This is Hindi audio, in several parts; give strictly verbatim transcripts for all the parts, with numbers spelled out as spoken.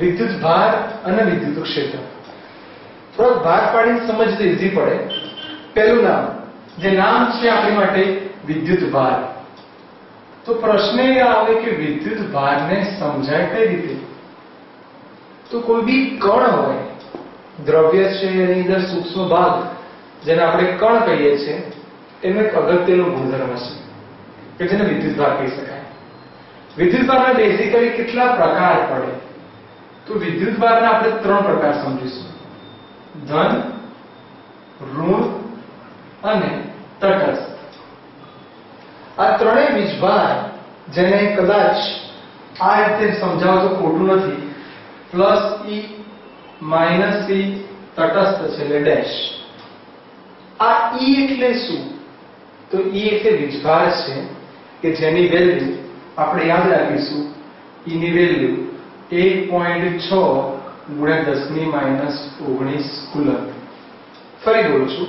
विद्युत भार अने विद्युत क्षेत्र। थोड़ा भाग पाड़ी समझते इजी पड़े। पहलू नाम जे नाम छे आपणी माटे विद्युत भार। तो प्रश्न ये आवे कि विद्युत भार ने समझाय कई रीते। तो कोई भी कण होय, द्रव्य छे एनी अंदर सूक्ष्म भाग जेने आपणे कण कहीए छे, एनो एक अगत्यनो गुणधर्म छे के जेने विद्युत भार कही शकाय। विद्युत भार में बेसिकली कितना प्रकार पड़े? तो विद्युत भार ने आपणे त्रण प्रकार समझीशुं, धन, ऋण अने तटस्थ। आ त्रणेय वीजभार जेने कदाच आ रीते समजावतो खोटुं नथी, प्लस ई माइनस सी तटस्थ छे એટલે ડેશ। આ ई એટલે શું? તો ई એટલે વીજભાર છે કે જેની વેલ્યુ આપણે યાદ રાખીશું, ई ની વેલ્યુ એક પોઈન્ટ છ ગુણ્યા દસ ની માઈનસ ઓગણીસ કુલમ્બ। ફરી બોલું છું,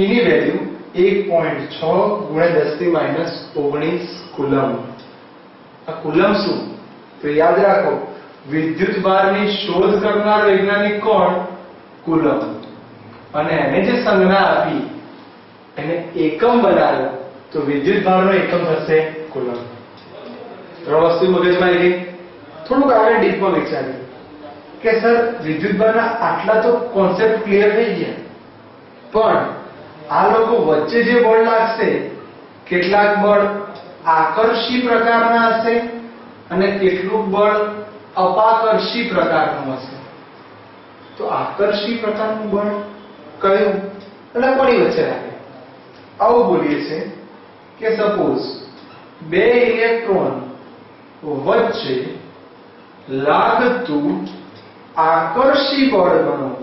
ई ની વેલ્યુ एक पॉइंट छह गुणा दस की माइनस उन्नीस कूलम्ब। आ कूलम्ब शू? तो याद रखो, विद्युत भार की शोध करनार वैज्ञानिक कौन? कूलम्ब। अने एने जे संज्ञा आपी एने एकम बनाव्यो, तो विद्युत भार नो एकम थशे कूलम्ब। त्रण वस्तु मगज में आई गई। थोड़ुं आगे डीप में विचारीए के सर विद्युत भार ना आटला तो कॉन्सेप्ट क्लियर थई गया, पण आ लोग वच्चे जे बल लागशे केटलाक बल आकर्षी प्रकारना हशे अने केटलुं बल अपाकर्षी प्रकारनुं हशे। तो आकर्षी प्रकारनुं बल कयुं अने कोनी वच्चे लागे? आवुं बोलीए छे के सपोज बे इलेक्ट्रॉन वच्चे लागतुं आकर्षी बल गणो।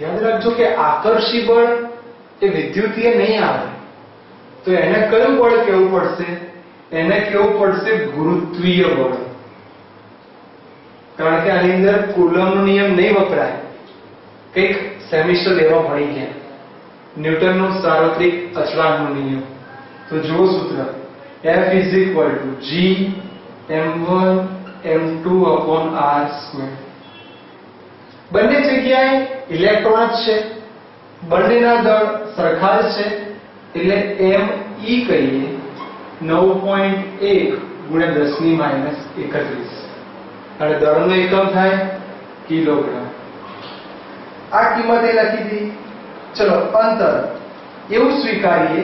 याद रखो कि आकर्षी बल ए विद्युतीय नहीं आवे, तो एने कयुं बल कहेवुं पड़शे? एने कहेवुं पड़शे गुरुत्वीय बल, कारण के आनी अंदर कूलम्बनो नियम नहीं वपराय। एक सेमेस्टर लेवा भणी गया न्यूटन नो सार्वत्रिक अचलांकनो नियम। तो जो सूत्र F is equal to G m one m two upon r square। બંને જગ્યાએ ઇલેક્ટ્રોન જ છે, બંનેના દળ સરખા જ છે, એટલે m e કહીએ નવ પોઈન્ટ એક ગુણ્યા દસ ની માઈનસ એકત્રીસ અને દળનો એકમ થાય કિલોગ્રામ। આ કિંમત એ લખી દી। ચલો અંતર એવું સ્વીકારીએ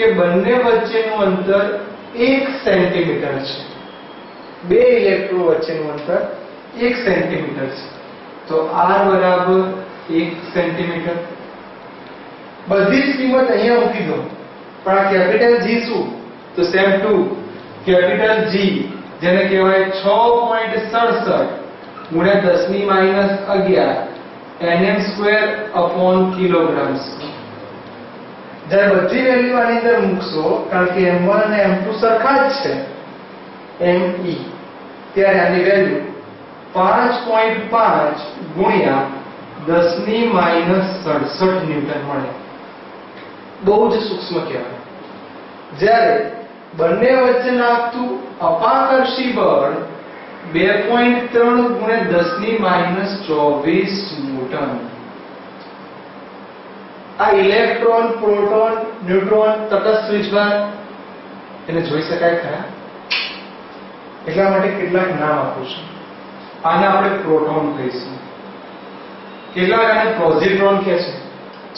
કે બંને વચ્ચેનું અંતર એક સેન્ટીમીટર છે, બે ઇલેક્ટ્રોન વચ્ચેનું અંતર એક સેન્ટીમીટર છે। तो r बराबर एक सेंटीमीटर। बधी ज कीमत अहींया मूकी दो, पण आ कैपिटल G शुं? तो सेम टू कैपिटल G जेने कहेवाय छह पॉइंट सड़सठ गुणा दस ની માઈનસ અગિયાર એનએમ સ્ક્વેર अपॉन किलोग्राम। જ્યારે બધી વેલ્યુ આની અંદર મૂકશો, કારણ કે m one અને m two સરખા જ છે m e, ત્યારે આની વેલ્યુ पांच पॉइंट पांच गुणिया दस ની माइनस सड़सठ न्यूटन मळे। बहुत सूक्ष्म कहेवाय। જ્યારે બંને વચ્ચે લાગતું અપાકર્ષી બળ બે પોઈન્ટ ત્રણ ગુણ્યા દસ ની માઈનસ ચોવીસ ન્યૂટન। આ ઇલેક્ટ્રોન, પ્રોટોન, ન્યુટ્રોન, તટસ્થ વીજભાર એને જોઈ શકાય ખરા? એટલા માટે કેટલાક નામ આપું છું। आने अपने प्रोटोन कहीशुं, केटलाक पॉजिट्रॉन कहे छे।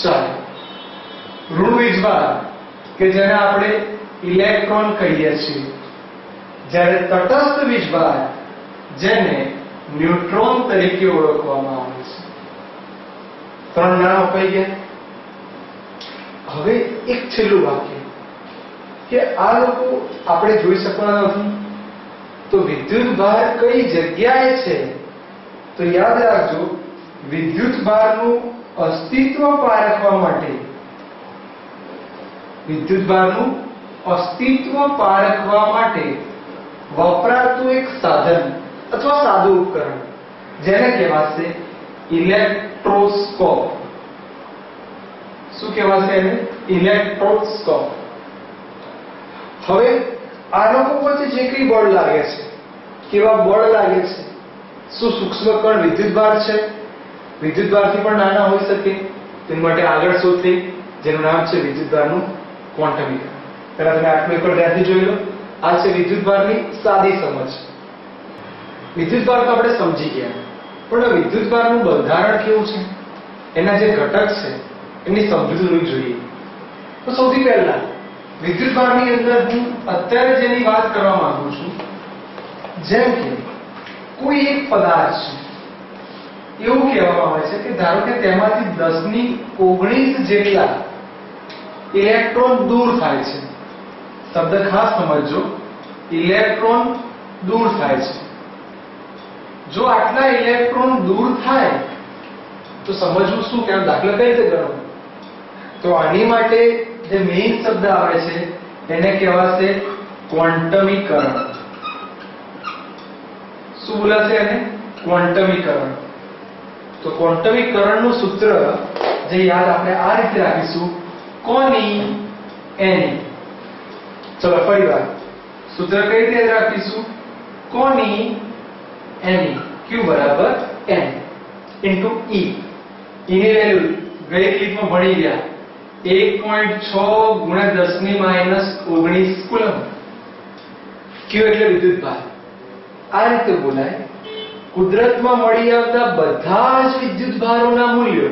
चलो ऋण वीजभार के जेने आपणे इलेक्ट्रॉन कहीए छीए, ज्यारे तटस्थ वीजभार जेने न्यूट्रॉन तरीके ओळखवामां आवे छे। त्रण नाम अपाई गया। हवे एक छेल्लुं वाक्य के आ लोको आपणे जोई शकवाना नथी। तो विद्युत भार कई जग्याए छे? तो याद रखो, विद्युत भार नु अस्तित्व पारखवा माटे विद्युत भार नु अस्तित्व पारखवा माटे वपरातुं एक साधन अथवा सादुं उपकरण जेने कहेवाशे इलेक्ट्रोस्कोप। शुं कहेवाशे एने? इलेक्ट्रोस्कोप। हवे आ लोको वच्चे जे कई बल लागे छे केवा बल लागे छे, शु सूक्ष्म कण विद्युतभार छे, विद्युतभारथी पण नाना होई सके, तेना माटे आगळ शोध थई जेनुं नाम छे विद्युतभारनुं क्वोंटमीकरण। त्यारे तमे आठमो एकड़ ध्यानथी जोई लो। आ छे विद्युतभारनी सादी समज। विद्युतभार तो आपणे समजी गया, पण विद्युतभारनुं बंधारण केवुं छे, एना जे घटक छे एनी समज लेवी जोईए। तो सौथी पहेला विद्युतभारनी अंदर हूँ अत्यारे जेनी वात करवा मांगु छुं, जेम के कोई एक पदार्थ एवुं कहेवामां आवे छे के धारो के तेमांथी दस ओगणीस जेटला इलेक्ट्रॉन दूर थाय छे। शब्द खास समझो, इलेक्ट्रॉन दूर थाय छे। जो आटला इलेक्ट्रॉन दूर थाय तो समझू शू के दाखला कई रीते गणव, तो आनी माटे जे मेन शब्द आवे छे एने कहेवाशे क्वोंटमीकरण। शुं बोलाशे एने? क्वोंटमीकरण। तो क्वोंटमीकरण नुं सूत्र जे याद आपणे आ रीते राखीशुं, कोनी एनी। चलो फरीवार सूत्र कई रीते राखीशुं, कोनी एनी, क्यू बराबर एन इंटू ई। इनी वेल्यू गई क्लिप में भणी गया, एक पॉइंट छह गुणा दस माइनस ओगणीस कूलम। क्यू एटले विद्युतभार। आ रीते बोलाय कुदरतमां मळी आवता बधा ज विद्युतभारोना मूल्यो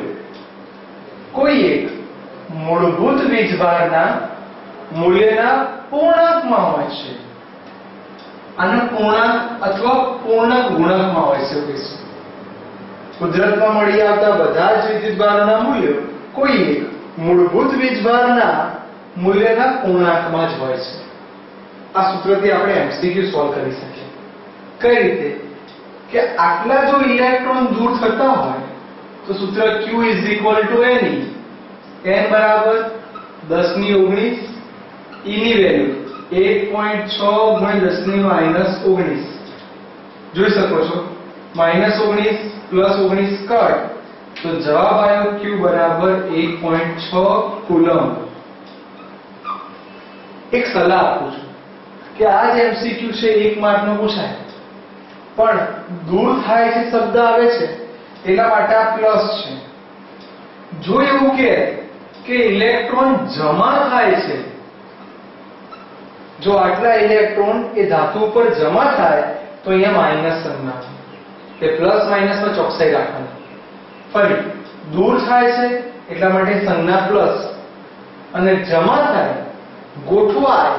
कोई एक मूलभूत वीजभारना मूल्यना पूर्णांकमां होय छे। आने पूर्णांक अथवा पूर्ण गुणकमां होय छे कहीशुं। कुदरतमां मळी आवता बधा ज विद्युतभारोना मूल्यो कोई एक मूलभूत वीजभारना मूल्यना पूर्णांकमां ज होय छे। आ सूत्रथी आपणे एमसीक्यू सॉल्व करी सकीए। कई रीते के आटला जो इलेक्ट्रॉन दूर थता होय तो सूत्र q n e, n बराबर दस ओगणीस, e ની વેલ્યુ એક પોઈન્ટ છ ગુણ્યા દસ ઓગણીસ જોઈ શકો છો, માઇનસ ઓગણીસ પ્લસ ઓગણીસ કટ, तो जवाब आयो Q बराबर एक पॉइंट छह कूलम। एक सलाह आपू छू कि आज एमसीक्यू से एक मार्क नो पूछाय, पण दूर थाय छे शब्द आवे छे एना माटे आ प्लस छे। जो एवुं कहे के इलेक्ट्रॉन जमा थाय छे, जो आटला इलेक्ट्रॉन ए धातु पर जमा थाय तो अहींया माइनस चिन्ह आवे, ते प्लस माइनस नो चौकसाई राखवानी। फरी दूर थाय छे એટલા માટે સંજ્ઞા પ્લસ અને જમા થાય ગોઠવાય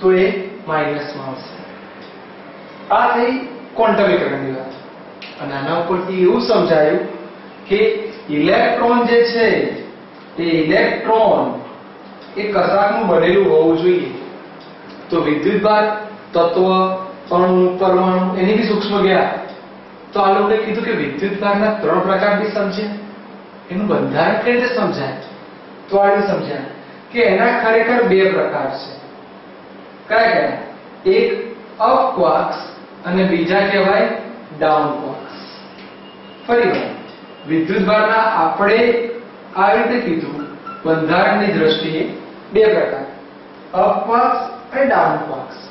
તો એ માઈનસ માં આવશે। આ થઈ ક્વોન્ટમીકરણની વાત। અને આના ઉપરથી એવું સમજાયું કે ઇલેક્ટ્રોન જે છે એ ઇલેક્ટ્રોન એ કશાકનું બનેલું હોવું જોઈએ, તો વિદ્યુતભાર, તત્વ, અણુ, પરમાણુ એની બી સૂક્ષ્મ ગયા। तो आ लोगों ने कीधु कि विद्युतभारना त्रण प्रकार भी समझे, एनु बंधारण कई रीते समझाय। तो आगे समझाय कि एना खरेखर बे प्रकार छे। कया कया? एक अप क्वार्क्स अने बीजा कहेवाय डाउन क्वार्क्स। फरीवार विद्युतभारना आपणे आ रीते कीधु बंधारणनी दृष्टिए बे प्रकार, अप क्वार्क्स अने down quarks.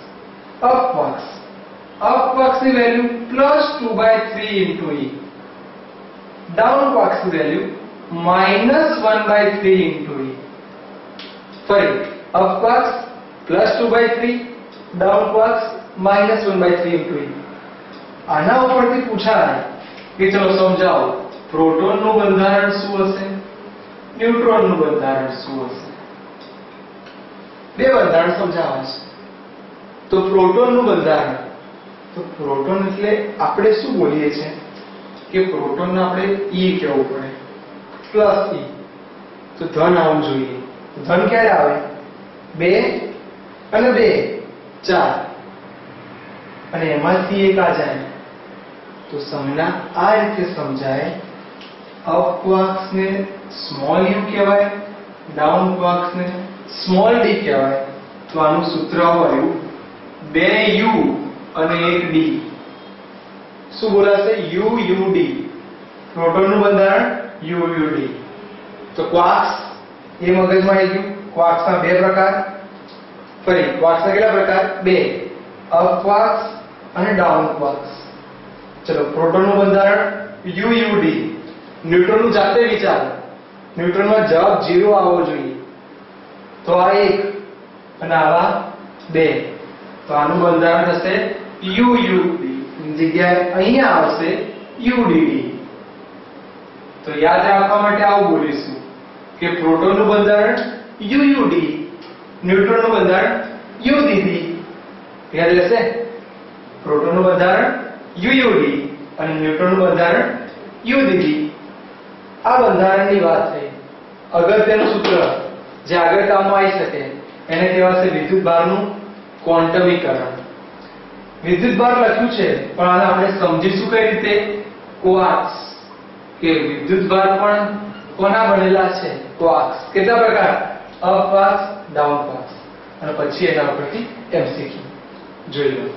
Up quarks up quarks की value plus two by three into e, down quarks की value minus one by three into e. Sorry, up quarks plus two by three, down quarks minus one by three into e. आना ऊपर भी पूछा है कि चलो समझाओ प्रोटोन नु बंधारण शू हशे, न्यूट्रॉन नु बंधारण शू हशे, बे बंधारण समझावा छे। तो प्रोटोन नु बंधारण, तो प्रोटोन એટલે આપણે શું બોલીએ છે કે પ્રોટોનને આપણે e કહેવું પડે, પ્લસ e। તો ધન આવવું જોઈએ, ધન ક્યારે આવે? બે અને બે ચાર, અને એમાંથી એક આ જાય। તો સંજ્ઞા આ રીતે સમજાય, અપ ક્વાર્ક્સને સ્મોલ u કહેવાય, ડાઉન ક્વાર્ક્સને સ્મોલ d કહેવાય। તો આનું સૂત્ર આવ્યું બે u અને एक d। શું બોલાશે? u u d। પ્રોટોનનું બંધારણ u u d। તો ક્વાર્ક્સ એ મગજમાં આવી ગયું। ક્વાર્ક્સના બે પ્રકાર, ફરી ક્વાર્ક્સના કેટલા પ્રકાર? બે, અપ ક્વાર્ક્સ અને ડાઉનવાર્ડ્સ. ચલો પ્રોટોનનું બંધારણ યુUD. ન્યુટ્રોનનું જાતે વિચારો. ન્યુટ્રોનમાં જવાબ શૂન્ય આવવો જોઈએ. તો આ એક અને આવા બે. તો આનું બંધારણ થશે યુUD ની જગ્યાએ અહીંયા આવશે યુDD. તો યાદ રાખવા માટે આવું બોલીશું કે પ્રોટોનનું બંધારણ યુUD, ન્યુટ્રોનનું બંધારણ યુDD. યાદ રહેશે? પ્રોટોનનું બંધારણ યુUD અને ન્યુટ્રોનનું બંધારણ યુDD. આ બંધારણની વાત થઈ. અગત્યનું સૂત્ર જે આગળ કામમાં આવી શકે એને કહેવાશે વિદ્યુતભારનું ક્વોન્ટમીકરણ. વિદ્યુતભાર લખ્યું છે પણ આને આપણે સમજીશું કઈ રીતે? ક્વાર્ક્સ, કે વિદ્યુતભાર પણ કોના બનેલા છે? ક્વાર્ક્સ. કેટલા પ્રકાર? Up quarks, down quarks. અને પછી એના ઉપરથી એમસીક્યુ જોઈ લો.